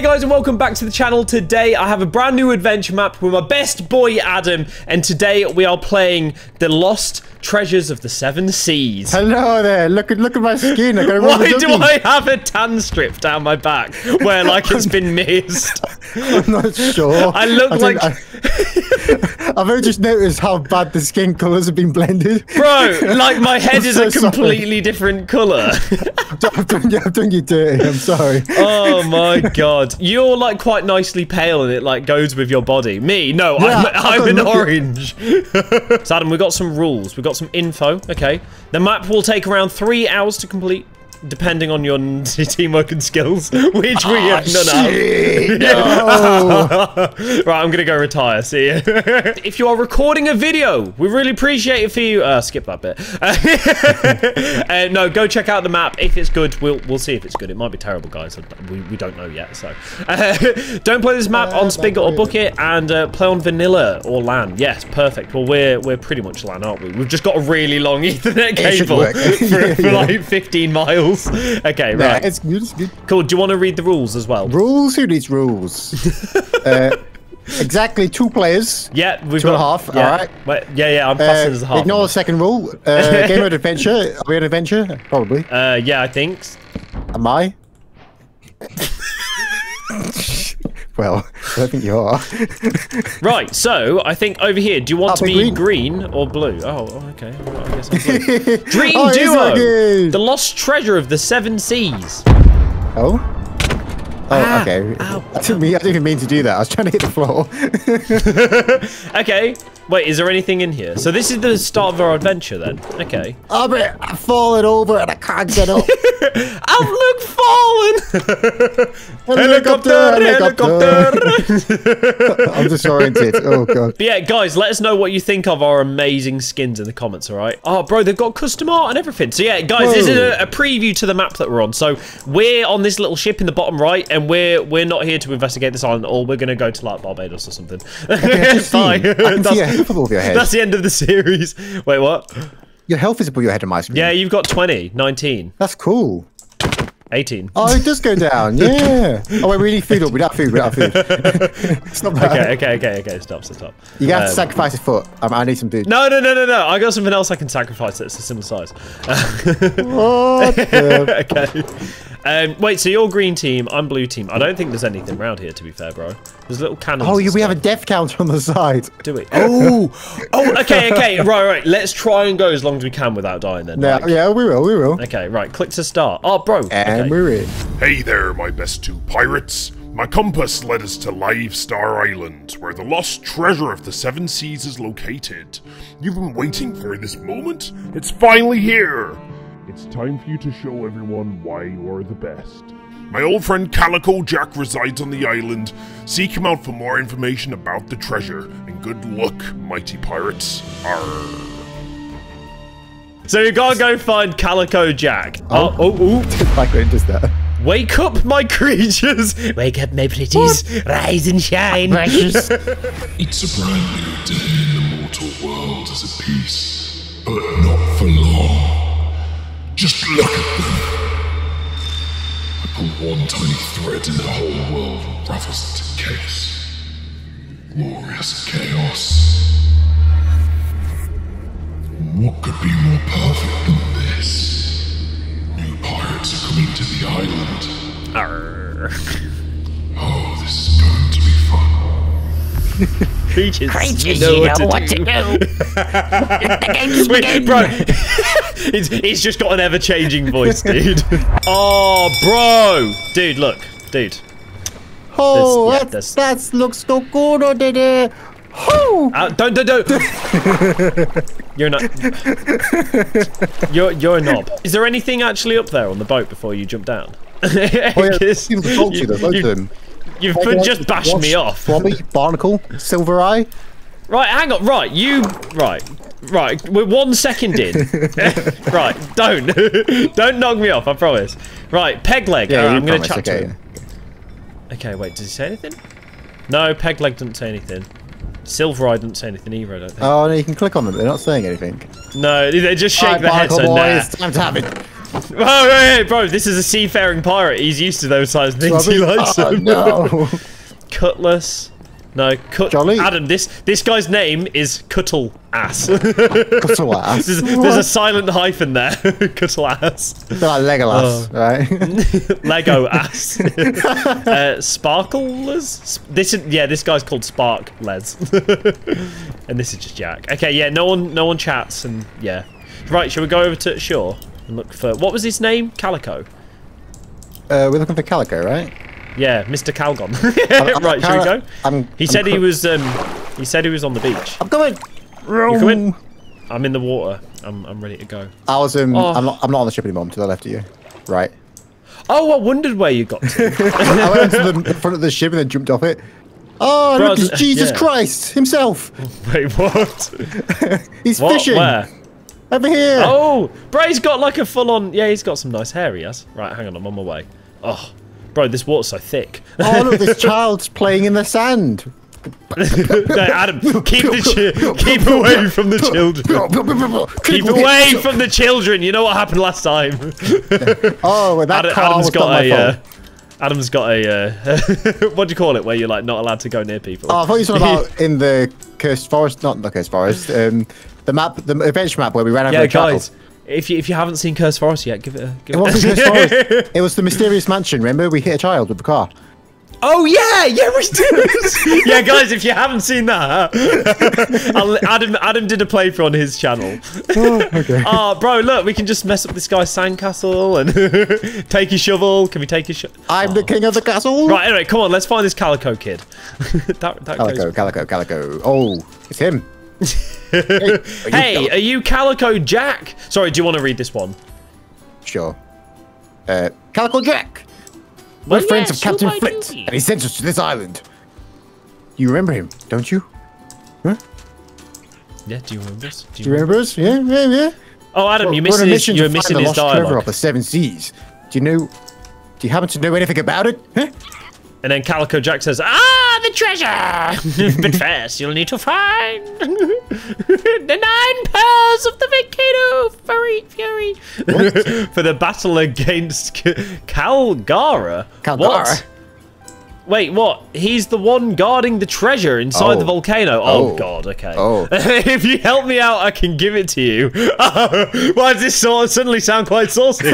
Hey guys, and welcome back to the channel. Today I have a brand new adventure map with my best boy Adam, and today we are playing the Lost Treasures of the Seven Seas. Hello there. Look at my skin. I got why do I have a tan strip down my back where like it's been missed? I'm not sure. I look I've only just noticed how bad the skin colours have been blended. Bro, like my head is so a completely different colour. I've done you dirty. I'm sorry. Oh my god, you're like quite nicely pale, and it like goes with your body. Me, no, yeah, I'm an orange. So Adam, we got some rules. We got some info. Okay, the map will take around 3 hours to complete, depending on your teamwork and skills, which we have none of. Right, I'm gonna go retire. See you. If you are recording a video, we really appreciate it for you. Skip that bit. No, go check out the map. If it's good, we'll see if it's good. It might be terrible, guys. We don't know yet. So don't play this map on Spigot or Bucket, and play on Vanilla or LAN. Yes, perfect. Well, we're pretty much LAN, aren't we? We've just got a really long Ethernet cable for like 15 miles. Okay, right. It's good, it's good. Cool. Do you want to read the rules as well? Rules? Who needs rules? Exactly 2 players. Yeah, we've got 2 and a half. Yeah. All right. Wait, yeah. I'm passing as a half. Ignore the second rule. Game of adventure. Are we on adventure? Probably. Yeah, I think. Am I? Well, I don't think you are. Right, so I think over here, do you want to be green or blue? Oh, okay. Well, I guess I'm blue. Dream Duo, the Lost Treasure of the Seven Seas. Oh? Oh, okay. To me, I didn't even mean to do that. I was trying to hit the floor. Okay. Wait, is there anything in here? So this is the start of our adventure then. Okay. Aubrey, I've fallen over and I can't get up. Outlook fallen! Helicopter! I'm disoriented. Oh, God. But yeah, guys, let us know what you think of our amazing skins in the comments, all right? Oh, bro, they've got custom art and everything. So yeah, guys, this is a preview to the map that we're on. So we're on this little ship in the bottom right, and we're not here to investigate this island at all. We're going to go to, like, Barbados or something. Bye. That's the end of the series. Wait, what? Your health is above your head on my screen. Yeah, you've got 20, 19. That's cool. 18. Oh, it does go down. Yeah. Oh, wait, we need food up. Without food. Stop that. Okay. Stop. You got to sacrifice a foot. I need some food. No. I got something else I can sacrifice that's a similar size. What? Okay. Wait, so you're green team, I'm blue team. I don't think there's anything around here, to be fair, bro. There's little cannons. Oh, we have a death counter on the side. Do we? Oh, okay. Right. Let's try and go as long as we can without dying then. No, like. Yeah, we will. Okay, right. Click to start. Oh, bro. And we're in. Hey there, my best 2 pirates. My compass led us to Livestar Island, where the Lost Treasure of the Seven Seas is located. You've been waiting for this moment. It's finally here. It's time for you to show everyone why you are the best. My old friend Calico Jack resides on the island. Seek him out for more information about the treasure. And good luck, mighty pirates. Arr. So you gotta go find Calico Jack. I couldn't just that. Wake up, my creatures! Wake up, my pretties! What? Rise and shine! It's a brand new day in the mortal world as a piece, but not for long. Just look at them. I pull one tiny thread and the whole world unravels into chaos. Glorious chaos. What could be more perfect than this? New pirates are coming to the island. Arr. Oh, this is going to be fun. Creatures, you know what to do. The game's beginning. Bro, it's just got an ever-changing voice, dude. Oh, bro. Dude, look. Dude. Oh, that looks so good. Oh. Don't. You're a knob. Is there anything actually up there on the boat before you jump down? Oh, yeah. You've just bashed me off. Blobby, Barnacle, Silver Eye. Right, hang on. Right, you. Right. We're 1 second in. Right, don't knock me off. I promise. Right, Peg Leg. Yeah, I'm going to chat to him. Okay, wait. Did he say anything? No, Peg Leg didn't say anything. Silver Eye didn't say anything either. I don't think. Oh, no, you can click on them. They're not saying anything. No, they just shake their heads. So nah. It's time to have it. Oh, hey, bro, this is a seafaring pirate. He's used to those size things. He likes them. No. Cutlass. No, Jolly. Adam, this guy's name is Cuttle Ass. Cuttle Ass. There's a silent hyphen there. Cuttle Ass. They're like Legolas, right? Lego Ass. Sparklers. This guy's called Spark Les. And this is just Jack. Okay, yeah, no one chats, and yeah. Right, shall we go over to shore and look for what was his name? Calico. We're looking for Calico, right? Yeah, Mr. Calgon. Right, shall we go? He said he was on the beach. I'm coming. You coming? I'm in the water. I'm ready to go. I was in. Oh. I'm not on the ship anymore. I'm to the left of you. Right. Oh, I wondered where you got to. I went to the front of the ship and then jumped off it. Oh, look, it's Jesus Christ himself. Wait, what? He's fishing. Where? Over here. Oh, bro, he's got like a full-on. Yeah, he's got some nice hair. He has. Right, hang on. I'm on my way. Oh. Bro, this water's so thick. Oh, look, this child's playing in the sand. No, Adam, keep away from the children. Keep away from the children. You know what happened last time. Oh, well, that Adam's got a... Adam's got a... what do you call it? Where you're, like, not allowed to go near people. Oh, I thought you were talking about in the Cursed Forest. Not in the Cursed Forest. The map, the adventure map where we ran over the guys. If you haven't seen Cursed Forest yet, give it. It wasn't Cursed Forest. It was the mysterious mansion. Remember, we hit a child with the car. Oh yeah, we did. Yeah, guys, if you haven't seen that, Adam did a playthrough on his channel. Oh, okay. Oh, bro, look, we can just mess up this guy's sandcastle and take his shovel. Can we take his shovel? I'm the king of the castle. Right, anyway, come on, let's find this Calico kid. Calico. Oh, it's him. Hey, are you Calico Jack? Sorry, do you want to read this one? Sure. Calico Jack! We're friends of Captain Flint, and he sent us to this island. You remember him, don't you? Huh? Yeah, do you remember us? Do you remember us? Yeah. Oh, Adam, you're missing his dialogue. Of the Seven Seas. Do you happen to know anything about it? Huh? And then Calico Jack says, "Ah, the treasure! But first, you'll need to find the 9 pearls of the volcano fury for the battle against Kalgara." Kalgara? What? Wait, what? He's the one guarding the treasure inside the volcano. Oh, God, okay. Oh. If you help me out, I can give it to you. Oh, why does this suddenly sound quite saucy?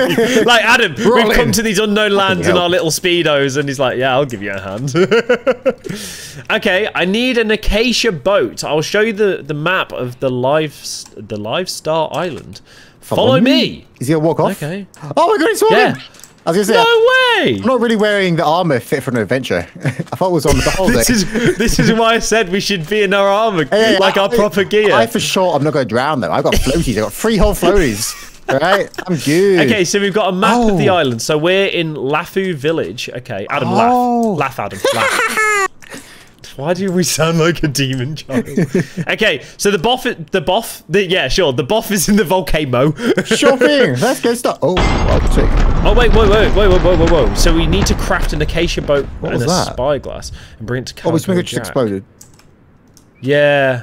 Like, Adam, we've come to these unknown lands in our little speedos, and he's like, yeah, I'll give you a hand. Okay, I need an acacia boat. I'll show you the map of the Livestar Island. Follow me. Is he going to walk off? Okay. Oh, my God, he's walking. I was gonna say, no way! I'm not really wearing the armor fit for an adventure. I thought it was on the whole day. This is why I said we should be in our armor, like our proper gear. For sure, I'm not going to drown though. I've got floaties. I've got 3 whole floaties. Right? I'm good. Okay, so we've got a map of the island. So we're in Lafu Village. Okay, Adam, laugh. Laugh, Adam, laugh. Why do we sound like a demon child? Okay, so the boff is in the volcano. Sure thing. Let's get started. Oh, I'll take it. Oh, wait, whoa. So we need to craft an acacia boat and a spyglass and bring it to Calico Jack. Oh, his finger just exploded. Yeah.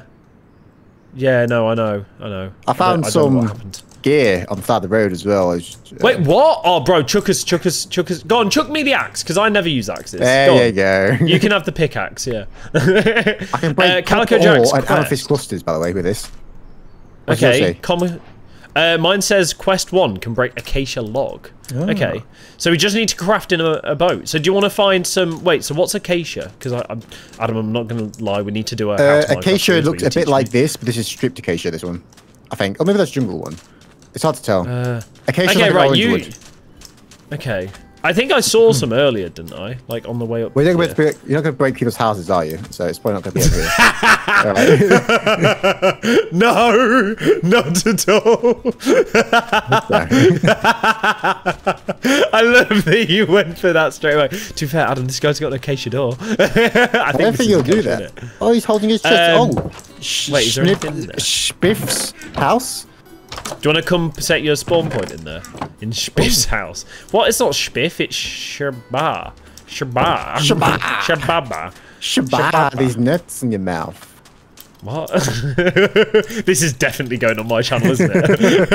Yeah, no, I know. I found some gear on the side of the road as well. Wait, what? Oh, bro, chuck us. Go on, chuck me the axe, because I never use axes. There you go. You can have the pickaxe, yeah. I can break Calico Jack's and amethyst clusters, by the way, with this. Okay, mine says quest 1 can break acacia log. Oh. Okay, so we just need to craft in a boat. So do you want to find some? Wait, so what's acacia? Because I'm not going to lie, we need to do a. Acacia looks a bit like this, but this is stripped acacia. This one, I think. Oh, maybe that's jungle one. It's hard to tell. Acacia. Okay, like right, wood. Okay, I think I saw some earlier, didn't I? Like on the way up. Well, you're not going to break people's houses, are you? So it's probably not going to be over here. No, not at all. I love that you went for that straight away. To be fair, Adam, this guy's got an acacia door. I don't think he'll do that. Oh, he's holding his chest. Wait, is there anything in there? Spiff's house? Do you want to come set your spawn point in there? In Spiff's house. What? It's not Spiff, it's Shbaa. Shbaa. These nuts in your mouth. What? This is definitely going on my channel, isn't it?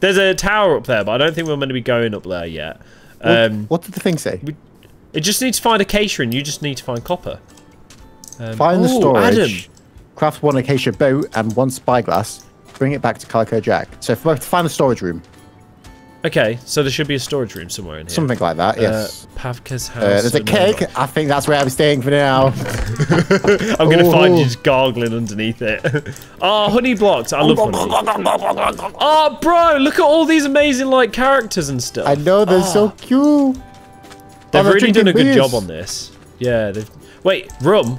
There's a tower up there, but I don't think we're going to be going up there yet. What did the thing say? It just needs to find acacia, and you just need to find copper. Find the storage. Adam. Craft one acacia boat and one spyglass. Bring it back to Calico Jack. So if we have to find the storage room. Okay, so there should be a storage room somewhere in here. Something like that, yes. Pavka's house. There's a cake. I think that's where I'm staying for now. I'm going to find you just gargling underneath it. Oh, honey blocks. I love honey. Oh, bro, look at all these amazing, like, characters and stuff. I know, they're so cute. They've really done a good job on this. Yeah. Wait, rum.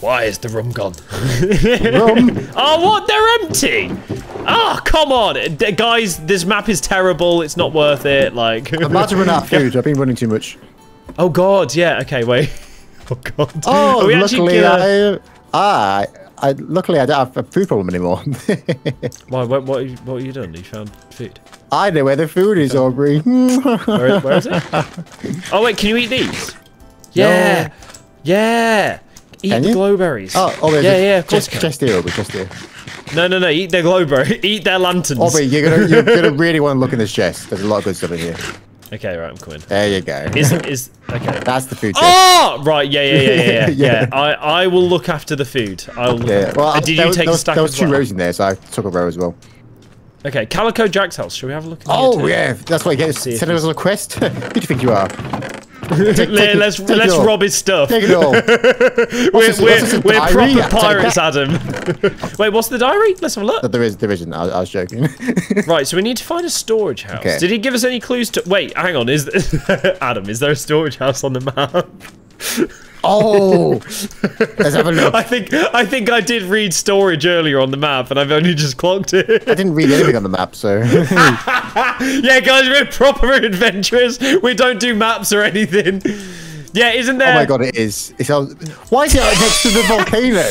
Why is the rum gone? Rum? Oh, what? They're empty. Oh, come on. Guys, this map is terrible. It's not worth it. Like, I'm about to run out of food. I've been running too much. Oh, God. Yeah. Okay, wait. Oh, God. Oh, luckily, luckily I don't have a food problem anymore. Why? What have you done? You found food? I know where the food is, Aubrey. Where is it? Oh, wait. Can you eat these? Yeah. No. Yeah. Eat the glowberries. Oh, yeah, yeah. Of course. Just here, Aubrey. Just here. No, eat their glowberry. Eat their lanterns. Aubrey, you're gonna really want to look in this chest. There's a lot of good stuff in here. Okay, right, I'm coming. There you go. Okay. That's the food chest. Oh! Right, yeah. Yeah. I will look after the food. I will look. Well, did you take a stack as well? There was two rows in there, so I took a row as well. Okay, Calico Jack's house. Should we have a look in here too? Yeah. That's what you get. Send us on a quest. Who do you think you are? Let's rob his stuff. Take it all. We're proper pirates, Adam. Wait, what's the diary? Let's have a look. No, there isn't. I was joking. Right, so we need to find a storage house. Okay. Did he give us any clues to? Wait, hang on. Adam? Is there a storage house on the map? Oh, let's have a look. I think I did read storage earlier on the map, and I've only just clocked it. I didn't read anything on the map, so. Yeah, guys, we're proper adventurers. We don't do maps or anything. Yeah, isn't there? Oh my god, it is. Why is it next to the volcano?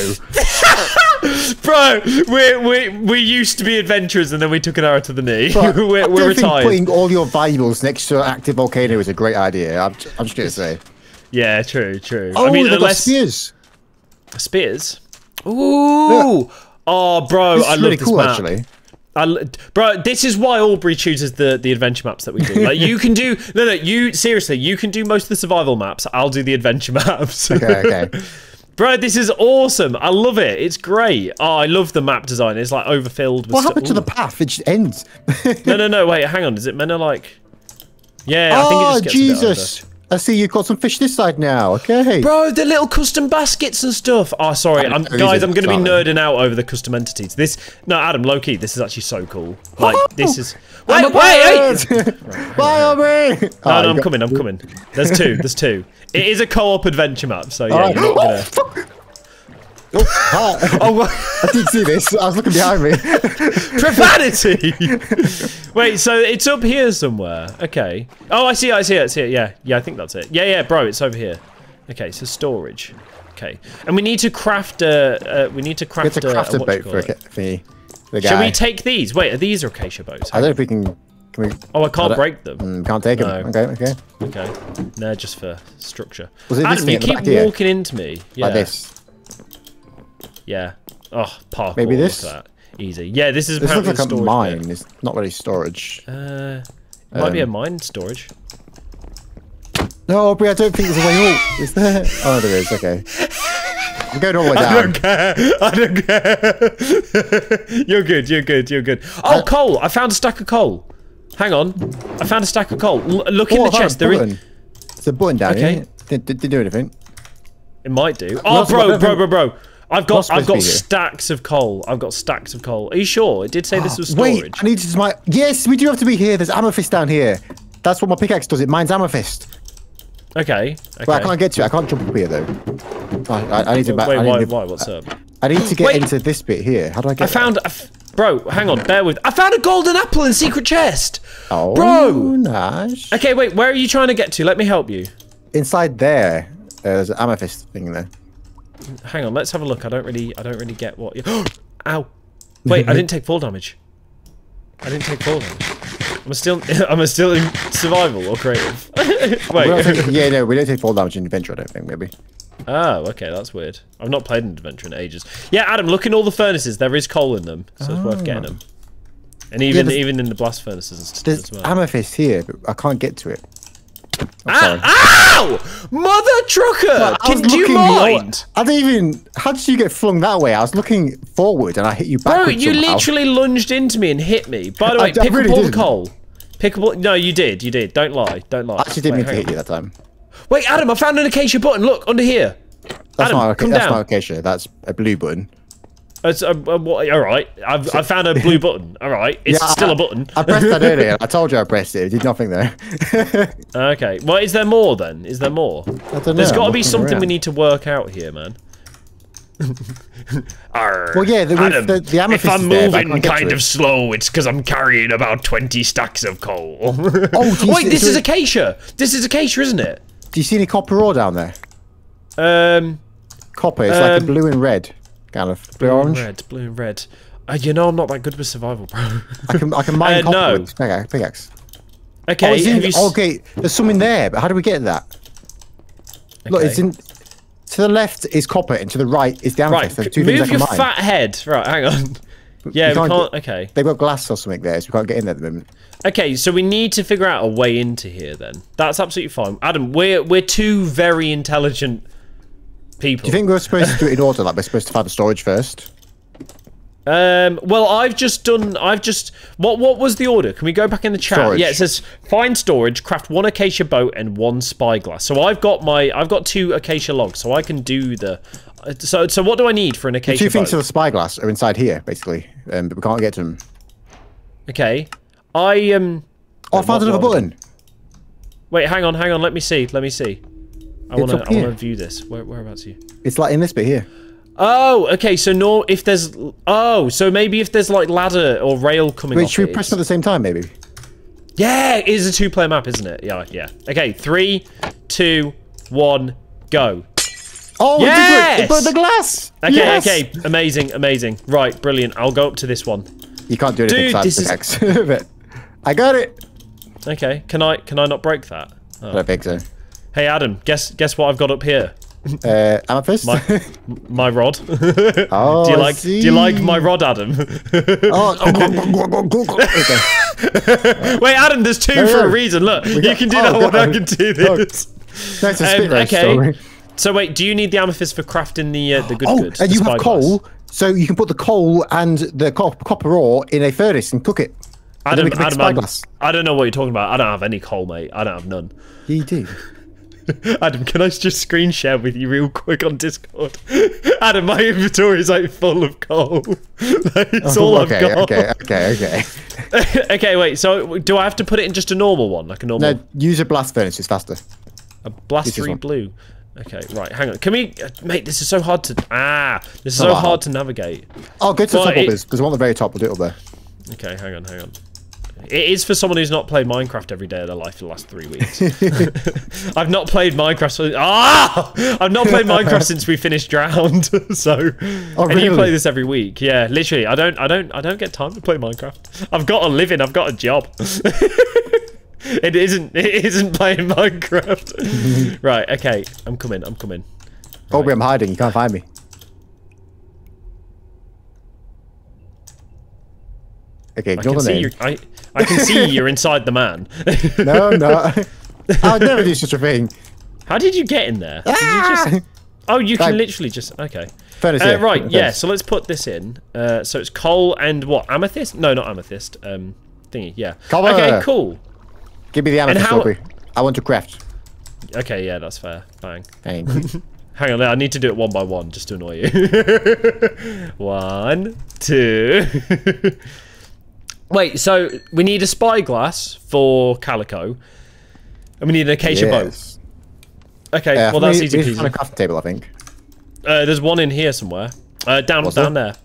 Bro, we used to be adventurers, and then we took an arrow to the knee. We're retired. Putting all your valuables next to an active volcano is a great idea. I'm just gonna say. Yeah, true. Oh, I mean, unless spears. Spears? Ooh! Look. Oh, bro, I love this map. Actually. Bro, this is why Aubrey chooses the adventure maps that we do. Like, you can do... No, seriously, you can do most of the survival maps. I'll do the adventure maps. Okay. Bro, this is awesome. I love it. It's great. Oh, I love the map design. It's, like, overfilled with... What happened to the path? It just ends. No, wait, hang on. Is it meant to, like... Yeah, I think it just gets a bit over. I see you've got some fish this side now, okay. Bro, the little custom baskets and stuff. Oh, sorry, guys, I'm going to be nerding out over the custom entities. No, Adam, low-key, this is actually so cool. Like, this is... Wait! Bye, Aubrey! No, I'm coming. There's two. It is a co-op adventure map, so yeah, you're not going to... I didn't see this. I was looking behind me. Profanity! Wait, so it's up here somewhere. Okay. Oh, I see it. It's here. Yeah, I think that's it. Yeah, bro, it's over here. Okay, so storage. Okay, and we need to craft a. We need to craft a boat for thingy. Should we take these? Wait, are these acacia boats? I don't think we can. Oh, I can't break them. Can't take them. Okay. They're just for structure. Adam, you keep walking into me. Yeah. Like this. Yeah. Oh, parkour. Maybe this? That. Easy. Yeah, this is apparently looks like a mine. Bit. It's not really storage. It might be a mine storage. No, Aubrey, I don't think there's a way out. Is there? Oh, there is. Okay. I'm going all the way down. I don't care. You're good. Oh, coal. I found a stack of coal. Hang on. I found a stack of coal. Look in the chest. It's a button down here. Okay. Did it do anything? It might do. Oh, bro. I've got stacks of coal. Are you sure? It did say this was storage. Wait, I need to Yes, we do have to be here. There's amethyst down here. That's what my pickaxe does. It mines amethyst. Okay. But I can't get to it. I can't jump up here, though. I need to... Wait, why? What's up? I need to get into this bit here. How do I get Bro, hang on. Bear with... I found a golden apple in secret chest! Oh, bro! Nice. Okay, wait. Where are you trying to get to? Let me help you. Inside there. There's an amethyst thing there. Hang on, let's have a look. I don't really get what. Ow! Wait, I didn't take fall damage. I'm still in survival or creative. Wait. Yeah, no, we don't take fall damage in adventure. I don't think maybe. Oh, okay, that's weird. I've not played an adventure in ages. Yeah, Adam, look in all the furnaces. There is coal in them, so it's worth getting them. And even even in the blast furnaces and stuff. There's amethyst here, but I can't get to it. Ow! Mother trucker! Can you mind? I didn't even... How did you get flung that way? I was looking forward and I hit you backwards. Bro, you literally lunged into me and hit me. By the way, pick up all the coal. Pick up... No, you did. You did. Don't lie. Don't lie. I actually didn't mean to hit you that time. Wait, Adam, I found an acacia button. Look, under here. That's not an acacia. That's a blue button. It's all right. I found a blue button. All right, it's still a button. I pressed that earlier. I told you I pressed it. It did nothing though. Okay. Well, is there more then? Is there more? I don't know. There's got to be something we need to work out here, man. Arr, well, yeah. The amethyst. If I'm moving kind of slow, it's because I'm carrying about 20 stacks of coal. Wait, this is acacia. This is acacia, isn't it? Do you see any copper ore down there? Copper. It's like a blue and red. Kind of blue, orange, red, blue and red. You know, I'm not that good with survival, bro. I can mine copper with pickaxe. Okay, okay. There's something there, but how do we get that? Okay. Look, it's in. To the left is copper, and to the right is the amethyst. Right, move your fat head. Right, hang on. Yeah, we can't. Okay, they've got glass or something there, so we can't get in there at the moment. Okay, so we need to figure out a way into here. Then that's absolutely fine, Adam. We're two very intelligent people. Do you think we're supposed to do it in order? Like we're supposed to find the storage first? Well, I've just what was the order? Can we go back in the chat? Storage. Yeah, it says find storage, craft one acacia boat and one spyglass. So I've got two acacia logs, so I can do the. So what do I need for an acacia? The two things for the spyglass are inside here, basically, but we can't get to them. Okay, I found another button. Wait, hang on. Let me see. I want to view this. Whereabouts are you? It's like in this bit here. Oh, okay. So no, if there's so maybe if there's like ladder or rail coming. Wait, should we press them at the same time? Maybe. Yeah, it is a two-player map, isn't it? Yeah. Okay, 3, 2, 1, go. Oh, yes! It broke the glass. Okay, okay, amazing. Right, brilliant. I'll go up to this one. You can't do anything besides the axe. I got it. Okay, can I not break that? Oh. I don't think so. Hey Adam, guess what I've got up here? Amethyst? My rod. Oh, do you like my rod, Adam? Okay. Wait, Adam, there's two for a reason. Look, you can do that one. I can do this. That's a story. So wait, do you need the amethyst for crafting the good goods? And you have coal, so you can put the coal and the copper ore in a furnace and cook it. Adam, I don't know what you're talking about. I don't have any coal, mate. I don't have none. You do. Adam, can I just screen share with you real quick on Discord? Adam, my inventory is like full of coal. It's all I've got. Okay. Okay, wait. So, do I have to put it in just a normal one, like a normal? No, use a blast furnace. It's faster. A blast 3 blue. Okay, right. Hang on. Can we, mate? This is so hard to. This is so hard to navigate. Oh, go to the top of this. There's one at the very top. We'll do it up there. Okay, hang on. It is for someone who's not played Minecraft every day of their life for the last 3 weeks. I've not played Minecraft. I've not played Minecraft since we finished Drowned. So, and you play this every week. Yeah, literally. I don't get time to play Minecraft. I've got a living. I've got a job. It isn't playing Minecraft. Right. Okay. I'm coming. Right. Aubrey, I'm hiding. You can't find me. Okay, I can see you're inside the man. No. I'd never do such a thing. How did you get in there? Did you just... Oh, you can literally just... Okay. Right, yeah, so let's put this in. So it's coal and what? Amethyst? No, not amethyst. Thingy, yeah. Coal. Okay, cool. Give me the amethyst, Aubrey. I want to craft. Okay, yeah, that's fair. Bang. Hang on, I need to do it one by one just to annoy you. 1, 2... Wait, so we need a spyglass for Calico, and we need an acacia boat. Okay, well that's easy peasy. On a craft table, I think. There's one in here somewhere. Down there.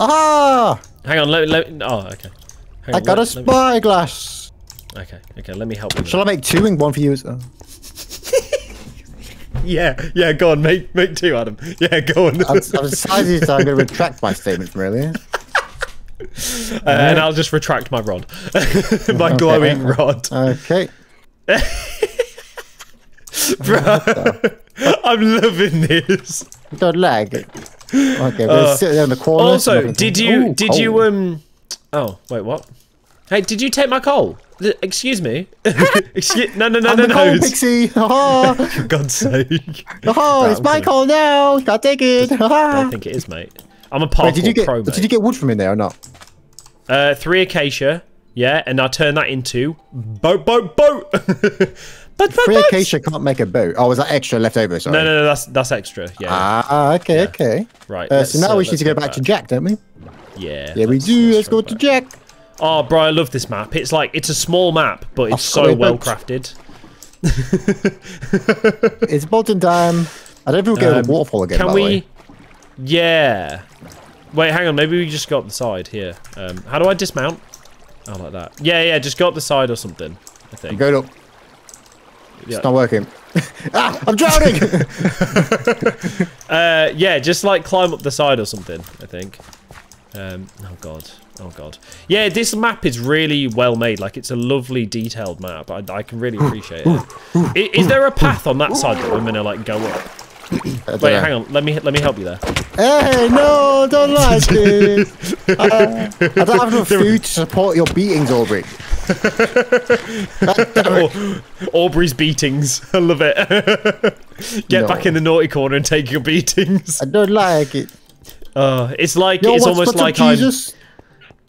Ah! Hang on. Okay. Hang on, I got a spyglass. Okay. Let me help. Shall I make 2 and 1 for you as well? Yeah. Go on, make 2, Adam. Yeah, go on. I've decided I'm going to retract my statement from earlier. And I'll just retract my rod. My glowing rod. Okay. Bro, I'm loving this. Don't lag. Okay, we'll sit there in the corner. Also, did you Oh, wait, what? Hey, did you take my coal? Excuse me. Excuse no. Coal pixie. For God's sake. Oh, right, it's my coal now. You can't take it. I think it is, mate. I'm a parkour pro, mate. Did you get wood from in there or not? 3 acacia. Yeah, and I turn that into boat. Free acacia can't make a boat. Oh, was that extra left over? Sorry. No, that's extra. Yeah. Ah, okay, yeah. Okay. Right. So now we need to go back to Jack, don't we? Yeah. Yeah, we do. Let's go to Jack. Oh, bro, I love this map. It's like, it's a small map, but it's so well crafted. It's molten time. I don't think we'll go to the waterfall again, by the way. Yeah. Wait, hang on. Maybe we just go up the side here. How do I dismount? Oh, like that. Yeah, just go up the side or something, I think. Go up. Yeah. It's not working. Ah, I'm drowning! Yeah, just like climb up the side or something, I think. Oh, God. Oh, God. Yeah, this map is really well made. Like, it's a lovely, detailed map. I can really appreciate it. Is there a path on that side that we're going to, like, go up? Wait, hang on. Let me help you there. Hey, no, don't like this. I don't have enough food to support your beatings, Aubrey. Aubrey's beatings. I love it. Get back in the naughty corner and take your beatings. I don't like it. It's like it's almost like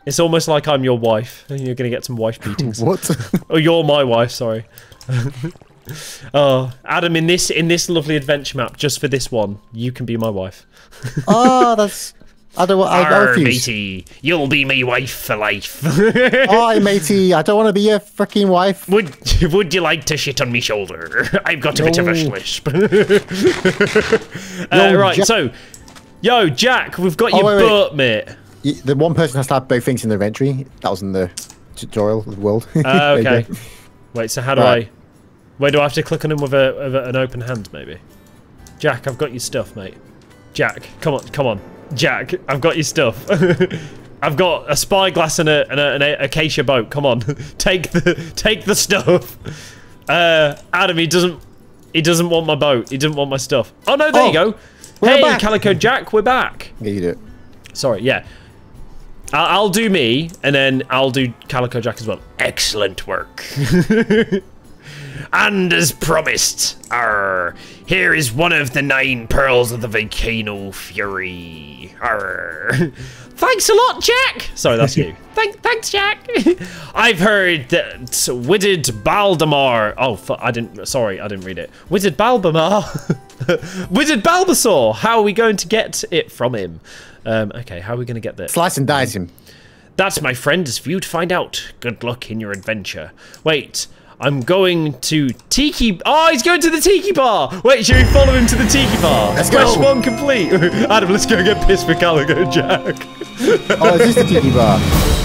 It's almost like I'm your wife, and you're gonna get some wife beatings. What? Oh, you're my wife. Sorry. Oh, Adam, in this lovely adventure map, just for this one, you can be my wife. Oh, that's... I don't want... I refuse. Matey, you'll be my wife for life. Oh, matey, I don't want to be your freaking wife. Would you like to shit on me shoulder? I've got a bit of a schlisp. Right, so... Yo, Jack, we've got your butt, mate. The one person has to have both things in their inventory. That was in the tutorial of the world. Okay. Wait, so how do I... Where do I have to click on him with an open hand, maybe? Jack, I've got your stuff, mate. Jack, come on. Jack, I've got your stuff. I've got a spyglass and an acacia boat. Come on, take the stuff. Adam, he doesn't want my boat. He didn't want my stuff. Oh no, there you go. Hey, back. Calico Jack, we're back. Yeah, you do it. Sorry, yeah. I'll do me, and then I'll do Calico Jack as well. Excellent work. And as promised, here is one of the 9 pearls of the volcano fury. Thanks a lot, Jack. Sorry, that's you. Thanks, Jack. I've heard that Witted Baldemar. Oh, sorry, I didn't read it. Witted Baldemar. Witted Balbasaur. How are we going to get it from him? Okay, how are we going to get this? Slice and dice him. That's, my friend, is for you to find out. Good luck in your adventure. Wait. I'm going to Tiki... Oh, he's going to the Tiki Bar! Wait, should we follow him to the Tiki Bar? Let's go! Question 1 complete! Adam, let's go get pissed for Calico Jack. Oh, is this the Tiki Bar?